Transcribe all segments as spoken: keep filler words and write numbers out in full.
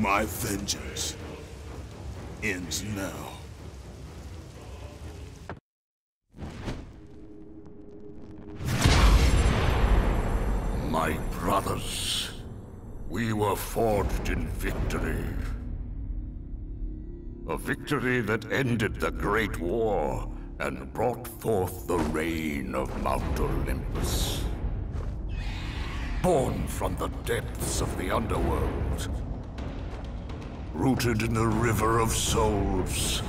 My vengeance ends now. My brothers, we were forged in victory. A victory that ended the Great War and brought forth the reign of Mount Olympus. Born from the depths of the underworld, rooted in the river of souls,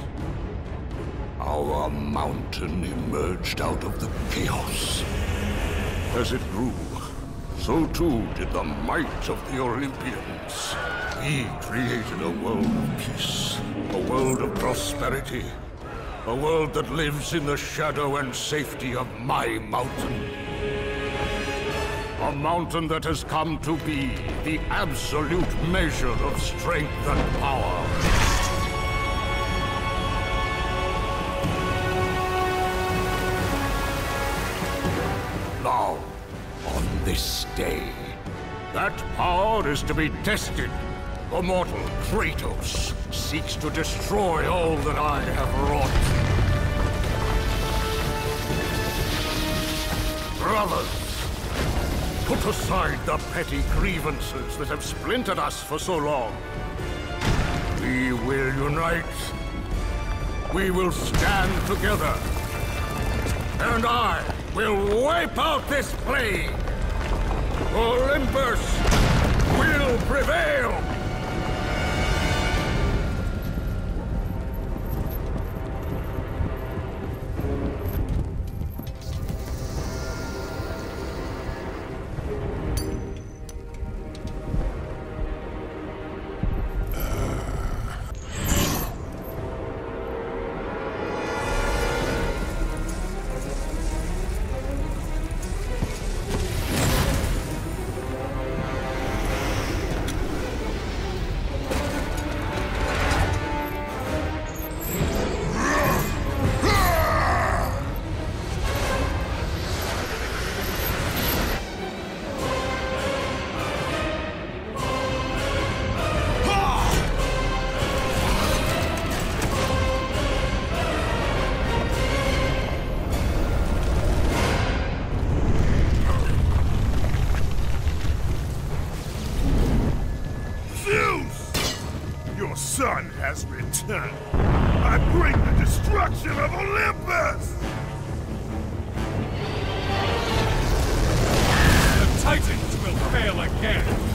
our mountain emerged out of the chaos. As it grew, so too did the might of the Olympians. He created a world of peace, a world of prosperity, a world that lives in the shadow and safety of my mountain. A mountain that has come to be the absolute measure of strength and power. This day, that power is to be tested. The mortal Kratos seeks to destroy all that I have wrought. Brothers, put aside the petty grievances that have splintered us for so long. We will unite. We will stand together. And I will wipe out this plague. Olympus will prevail! Your son has returned. I bring the destruction of Olympus! The Titans will fail again!